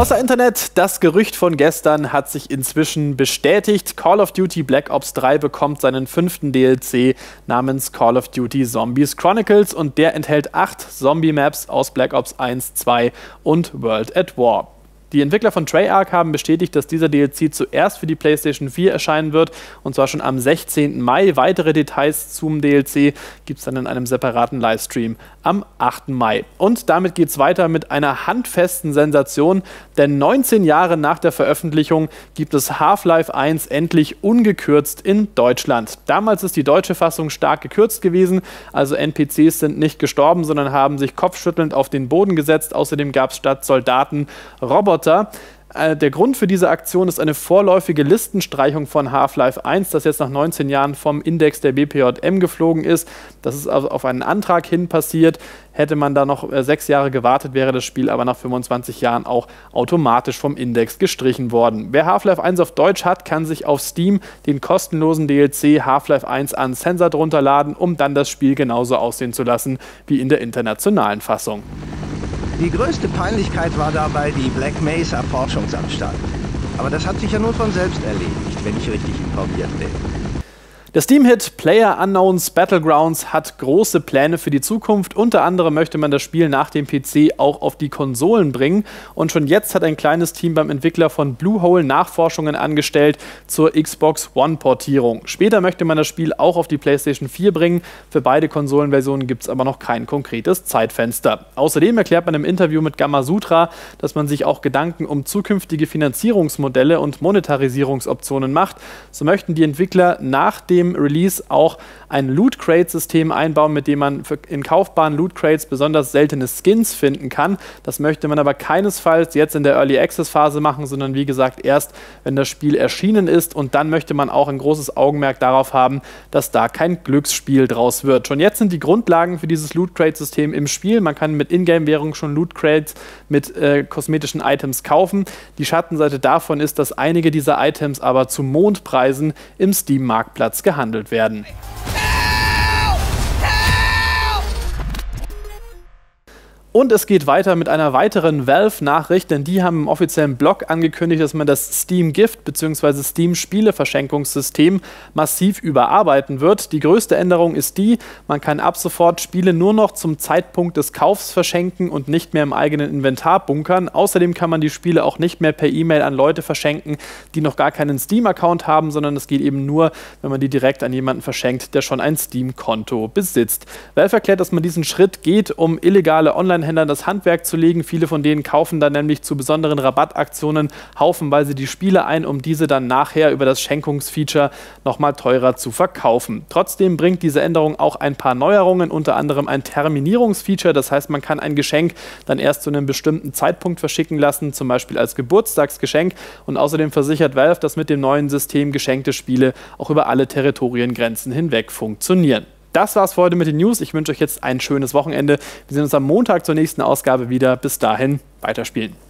Außer Internet, das Gerücht von gestern hat sich inzwischen bestätigt. Call of Duty Black Ops 3 bekommt seinen 5. DLC namens Call of Duty Zombies Chronicles und der enthält 8 Zombie-Maps aus Black Ops 1, 2 und World at War. Die Entwickler von Treyarch haben bestätigt, dass dieser DLC zuerst für die PlayStation 4 erscheinen wird, und zwar schon am 16. Mai. Weitere Details zum DLC gibt es dann in einem separaten Livestream am 8. Mai. Und damit geht es weiter mit einer handfesten Sensation, denn 19 Jahre nach der Veröffentlichung gibt es Half-Life 1 endlich ungekürzt in Deutschland. Damals ist die deutsche Fassung stark gekürzt gewesen, also NPCs sind nicht gestorben, sondern haben sich kopfschüttelnd auf den Boden gesetzt. Außerdem gab es statt Soldaten Roboter. Der Grund für diese Aktion ist eine vorläufige Listenstreichung von Half-Life 1, das jetzt nach 19 Jahren vom Index der BPJM geflogen ist. Das ist auf einen Antrag hin passiert. Hätte man da noch 6 Jahre gewartet, wäre das Spiel aber nach 25 Jahren auch automatisch vom Index gestrichen worden. Wer Half-Life 1 auf Deutsch hat, kann sich auf Steam den kostenlosen DLC Half-Life 1 Uncensored runterladen, um dann das Spiel genauso aussehen zu lassen wie in der internationalen Fassung. Die größte Peinlichkeit war dabei die Black Mesa Forschungsanstalt. Aber das hat sich ja nur von selbst erledigt, wenn ich richtig informiert bin. Der Steam-Hit PlayerUnknown's Battlegrounds hat große Pläne für die Zukunft. Unter anderem möchte man das Spiel nach dem PC auch auf die Konsolen bringen. Und schon jetzt hat ein kleines Team beim Entwickler von Bluehole Nachforschungen angestellt zur Xbox One-Portierung. Später möchte man das Spiel auch auf die PlayStation 4 bringen. Für beide Konsolenversionen gibt es aber noch kein konkretes Zeitfenster. Außerdem erklärt man im Interview mit Gamasutra, dass man sich auch Gedanken um zukünftige Finanzierungsmodelle und Monetarisierungsoptionen macht. So möchten die Entwickler nach dem Release auch ein Loot-Crate-System einbauen, mit dem man in kaufbaren Loot-Crates besonders seltene Skins finden kann. Das möchte man aber keinesfalls jetzt in der Early-Access-Phase machen, sondern wie gesagt erst, wenn das Spiel erschienen ist. Und dann möchte man auch ein großes Augenmerk darauf haben, dass da kein Glücksspiel draus wird. Schon jetzt sind die Grundlagen für dieses Loot-Crate-System im Spiel. Man kann mit Ingame-Währung schon Loot-Crates mit kosmetischen Items kaufen. Die Schattenseite davon ist, dass einige dieser Items aber zu Mondpreisen im Steam-Marktplatz gehandelt werden. Und es geht weiter mit einer weiteren Valve-Nachricht, denn die haben im offiziellen Blog angekündigt, dass man das Steam-Gift bzw. Steam-Spiele-Verschenkungssystem massiv überarbeiten wird. Die größte Änderung ist die, man kann ab sofort Spiele nur noch zum Zeitpunkt des Kaufs verschenken und nicht mehr im eigenen Inventar bunkern. Außerdem kann man die Spiele auch nicht mehr per E-Mail an Leute verschenken, die noch gar keinen Steam-Account haben, sondern es geht eben nur, wenn man die direkt an jemanden verschenkt, der schon ein Steam-Konto besitzt. Valve erklärt, dass man diesen Schritt geht, um illegale Online-Händlern das Handwerk zu legen. Viele von denen kaufen dann nämlich zu besonderen Rabattaktionen haufenweise die Spiele ein, um diese dann nachher über das Schenkungsfeature nochmal teurer zu verkaufen. Trotzdem bringt diese Änderung auch ein paar Neuerungen, unter anderem ein Terminierungsfeature, das heißt, man kann ein Geschenk dann erst zu einem bestimmten Zeitpunkt verschicken lassen, zum Beispiel als Geburtstagsgeschenk, und außerdem versichert Valve, dass mit dem neuen System geschenkte Spiele auch über alle Territoriengrenzen hinweg funktionieren. Das war's für heute mit den News. Ich wünsche euch jetzt ein schönes Wochenende. Wir sehen uns am Montag zur nächsten Ausgabe wieder. Bis dahin, weiterspielen.